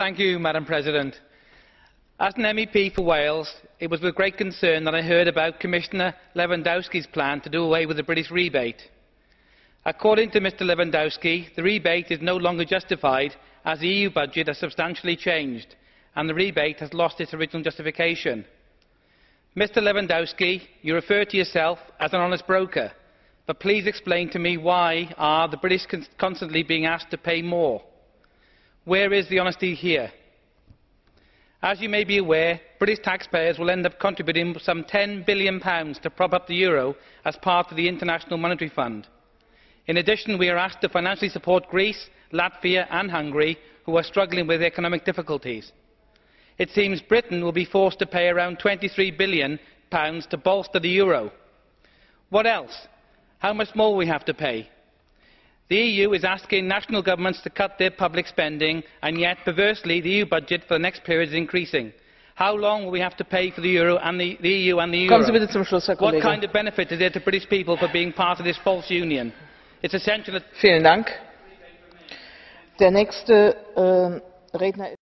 Thank you, Madam President. As an MEP for Wales, it was with great concern that I heard about Commissioner Lewandowski's plan to do away with the British rebate. According to Mr Lewandowski, the rebate is no longer justified as the EU budget has substantially changed and the rebate has lost its original justification. Mr Lewandowski, you refer to yourself as an honest broker, but please explain to me why are the British constantly being asked to pay more? Where is the honesty here? As you may be aware, British taxpayers will end up contributing some £10 billion to prop up the euro as part of the International Monetary Fund. In addition, we are asked to financially support Greece, Latvia and Hungary, who are struggling with economic difficulties. It seems Britain will be forced to pay around £23 billion to bolster the euro. What else? How much more will we have to pay? The EU is asking national governments to cut their public spending, and yet, perversely, the EU budget for the next period is increasing. How long will we have to pay for the euro and the EU and the euro? What kind of benefit is there to British people for being part of this false union? It's essential that... Vielen Dank. Der nächste Redner